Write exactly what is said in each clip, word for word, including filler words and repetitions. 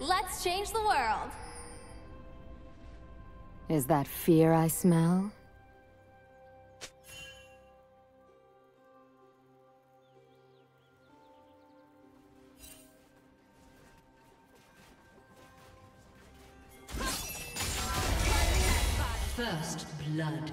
Let's change the world. Is that fear I smell? First blood.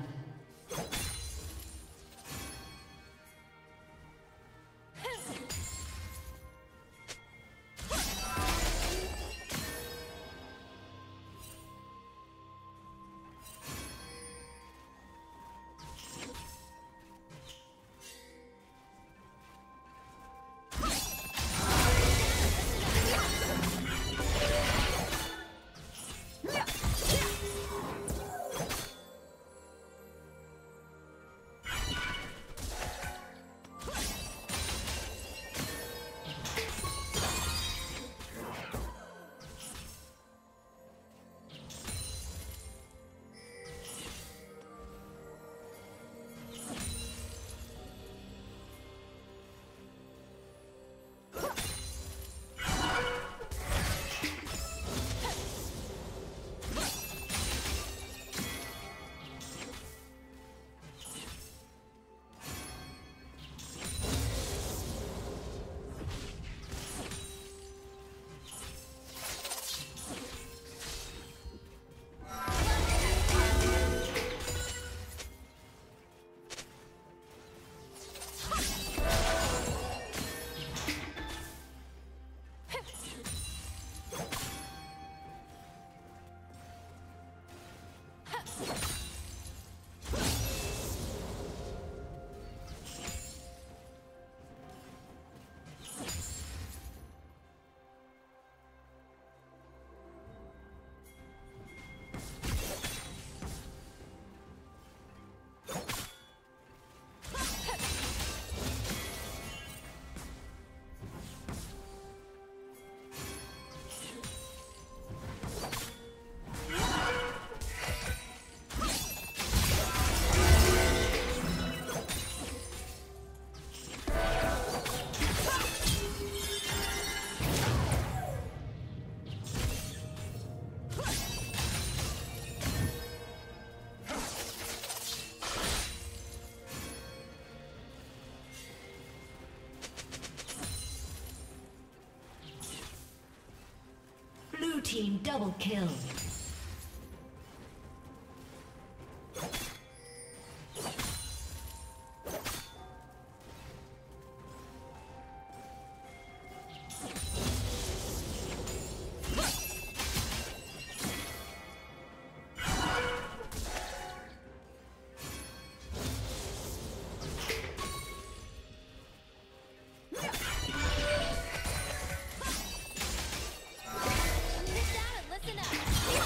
Team double kill. Enough.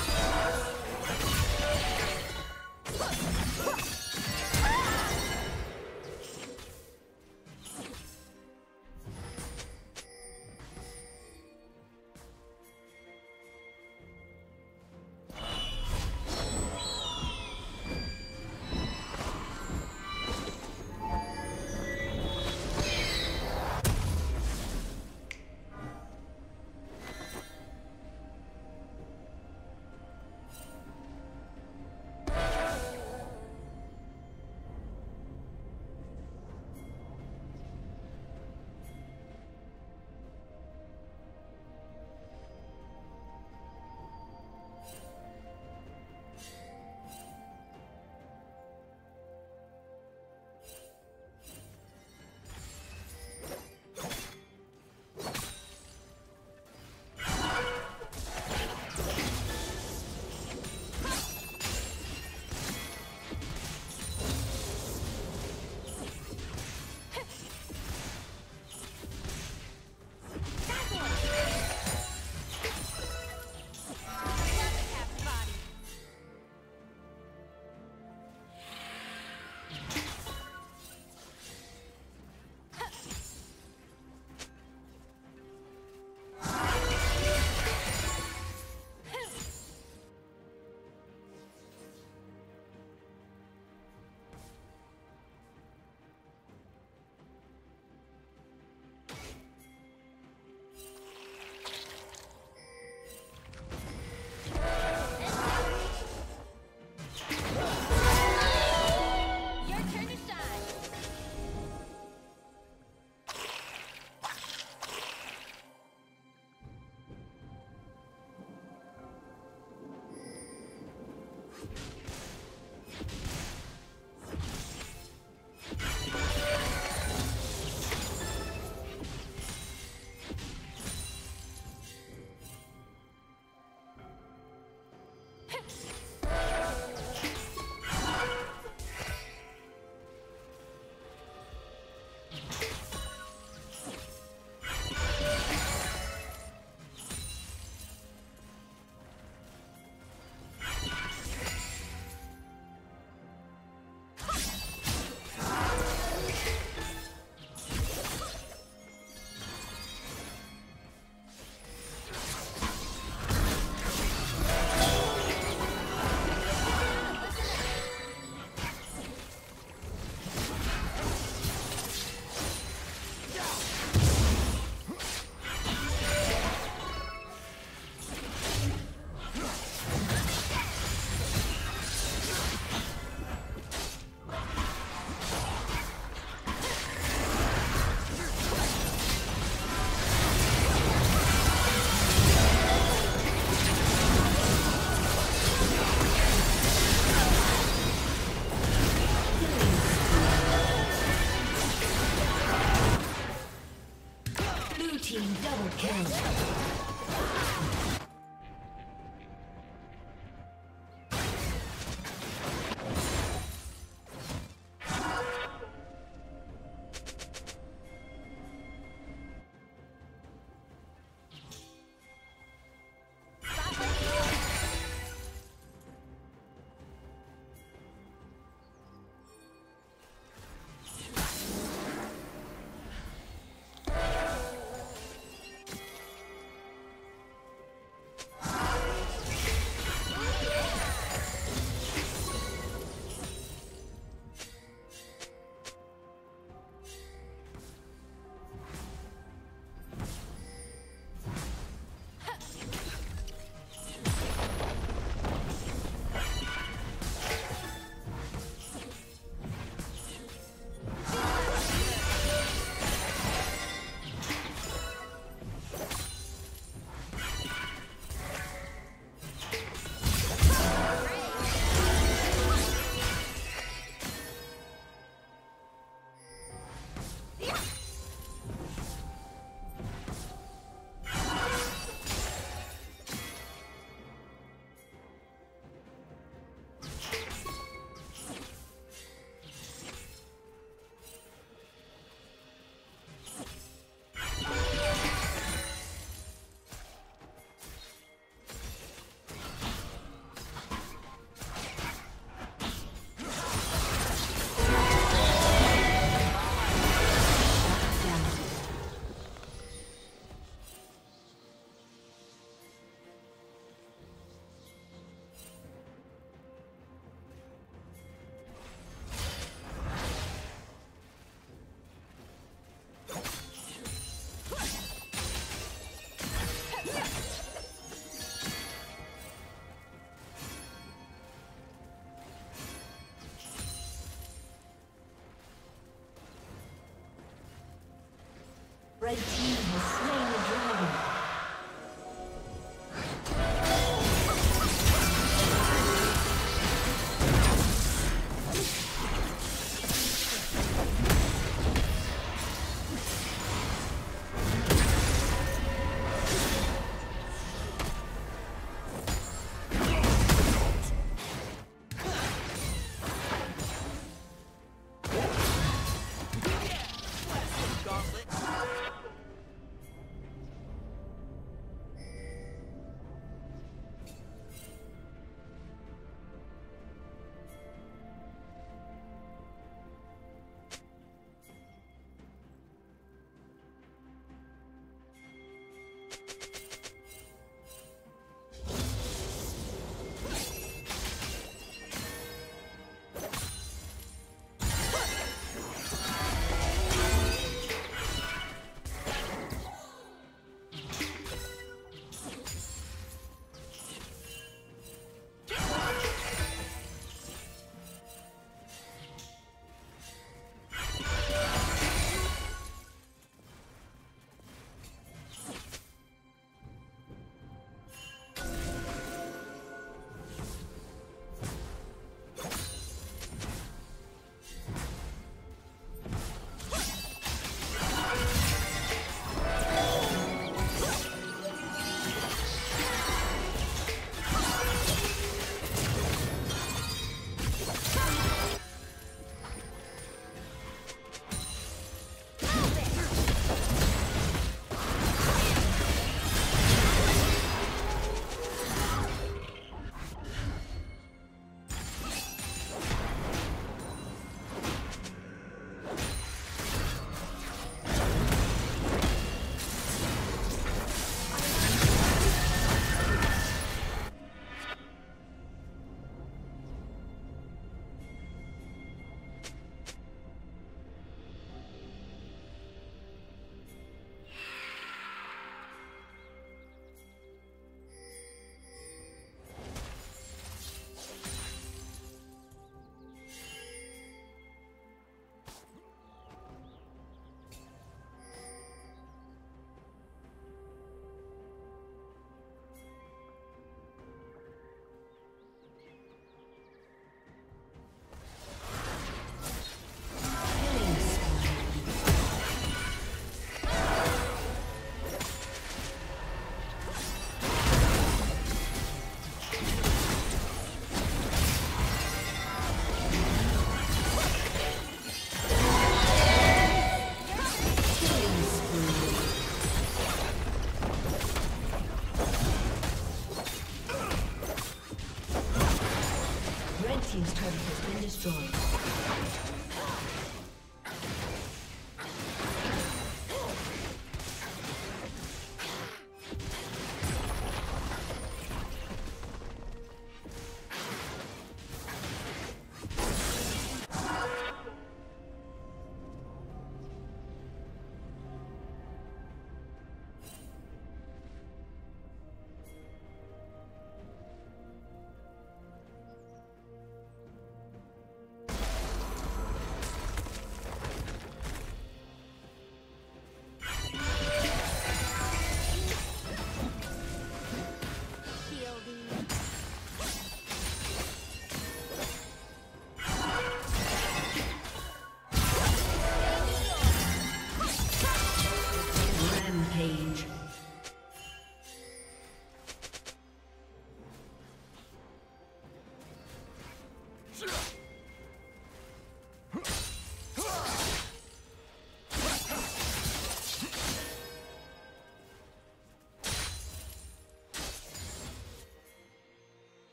team's turret has been destroyed.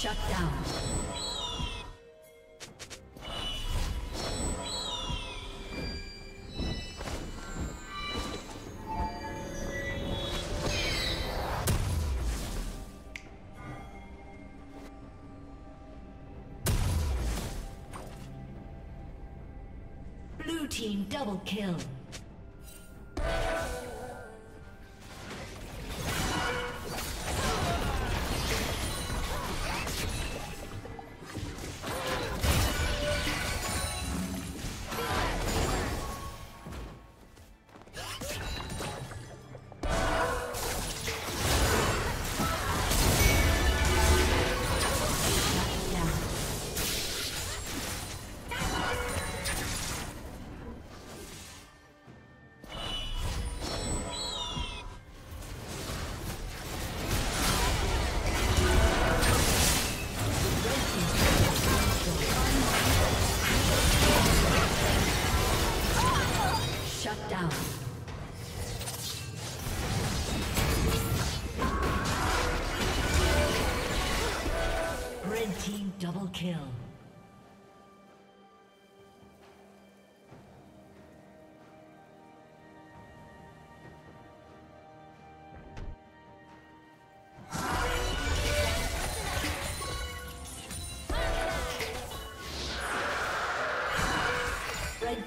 Shut down. Blue team double kill. Double kill. Red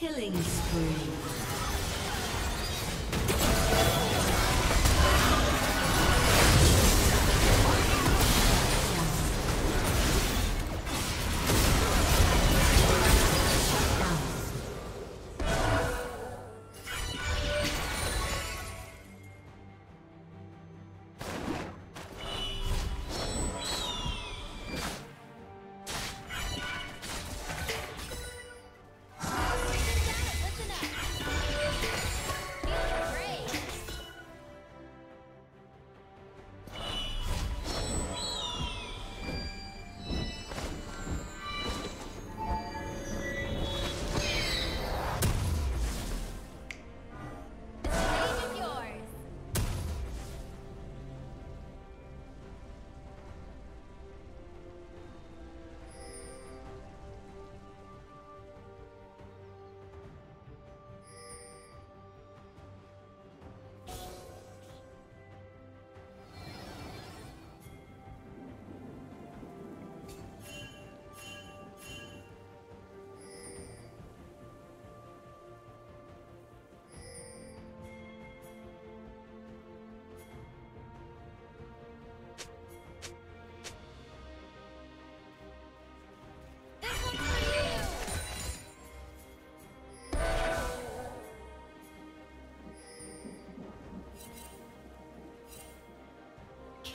Killing spree.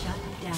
Shut down.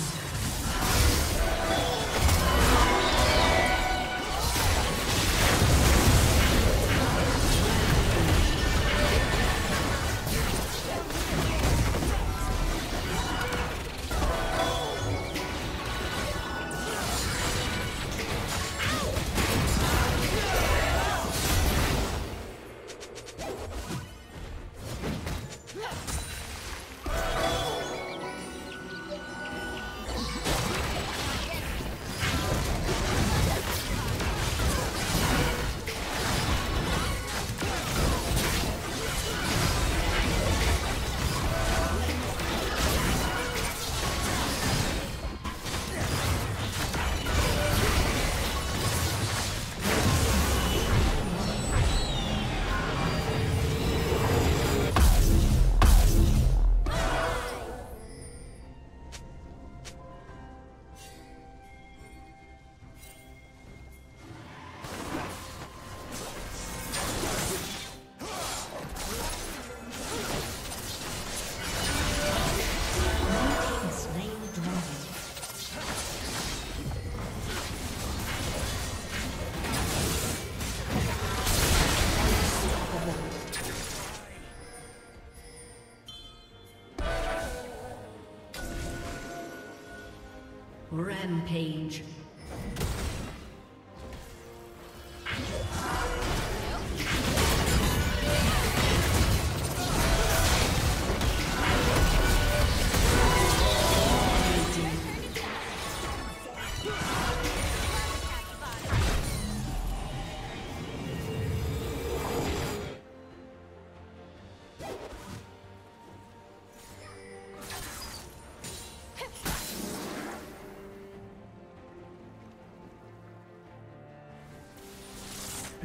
Rampage.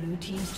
Blue team's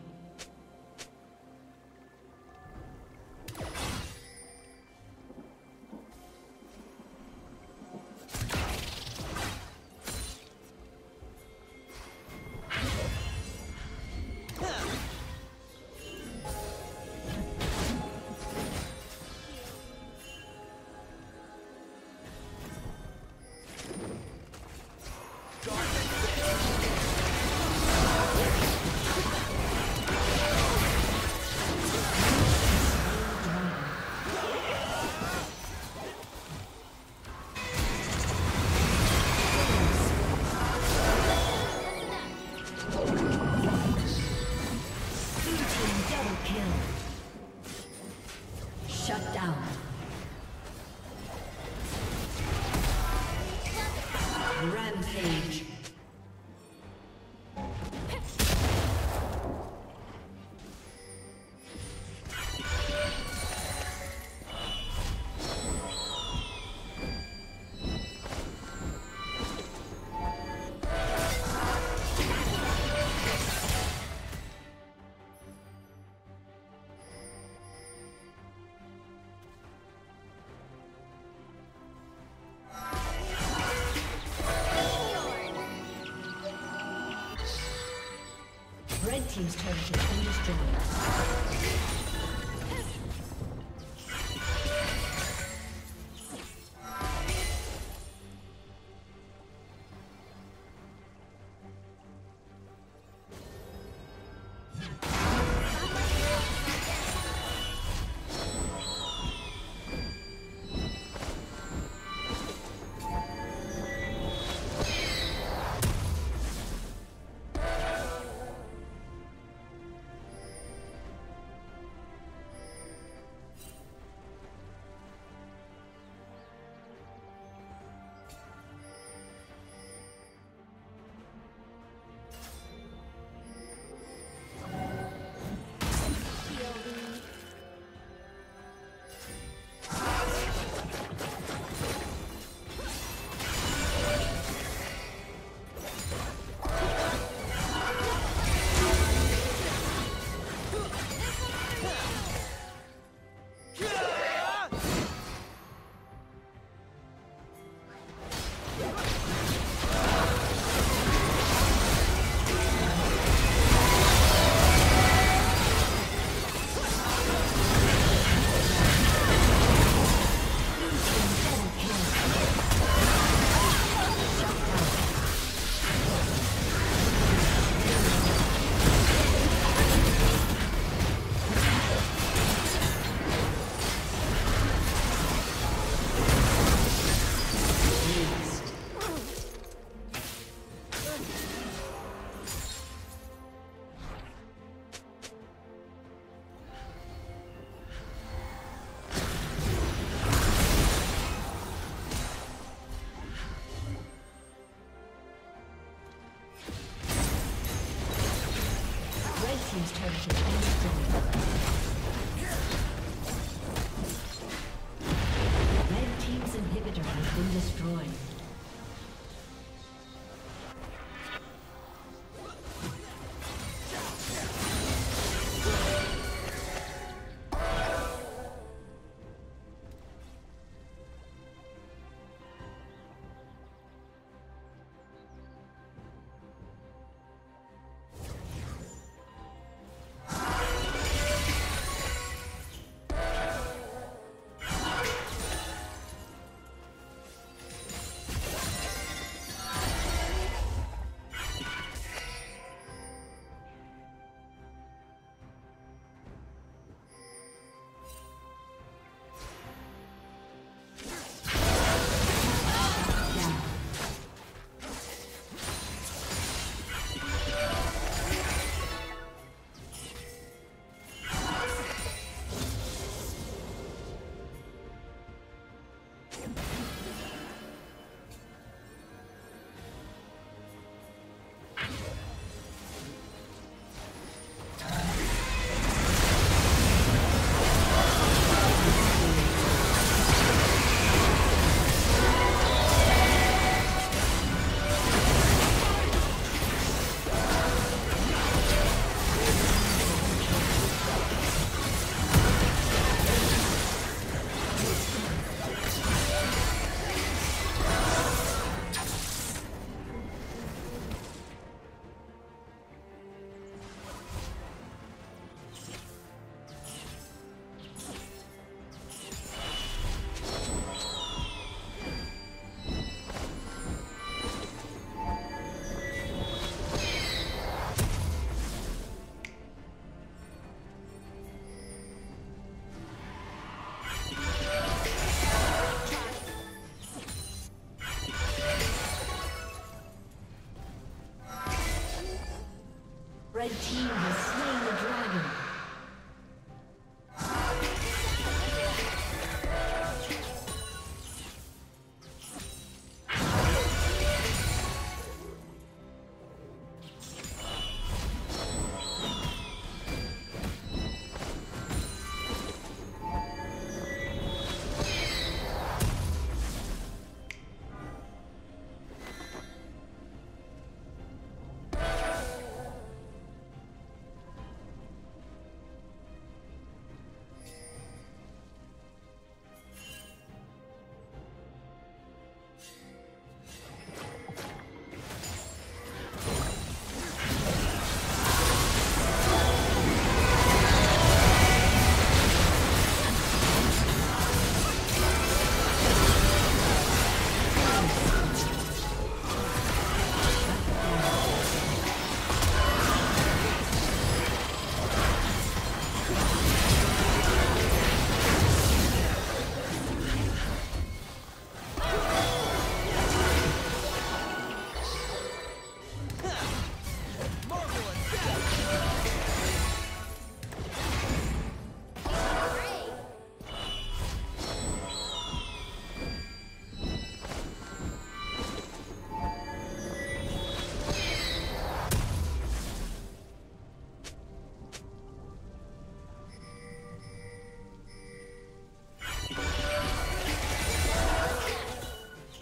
Rampage. Team's turret has been destroyed. Red team has slain the dragon.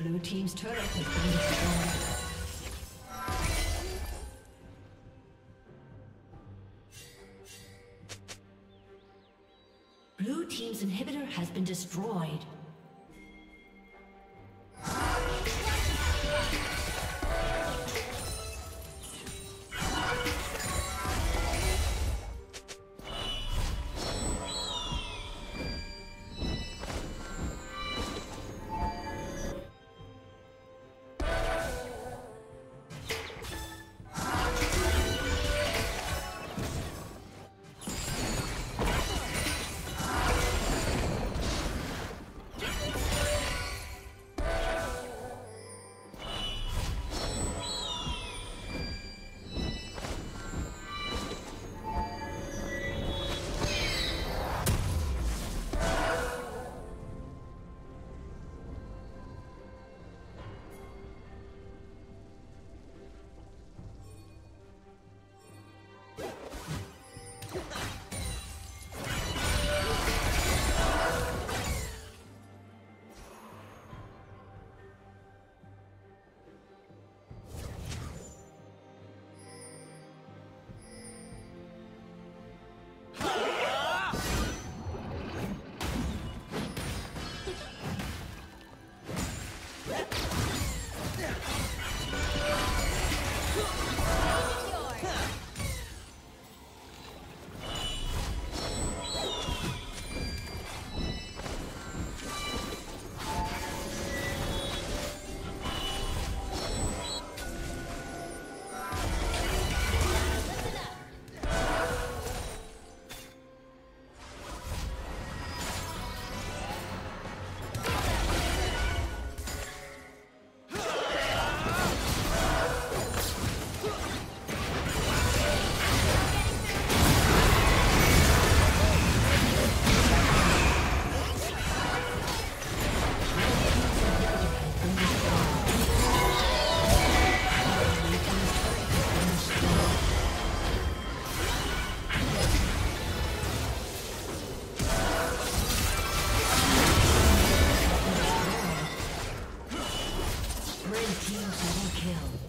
Blue team's turret has been destroyed. Blue team's inhibitor has been destroyed. Kill.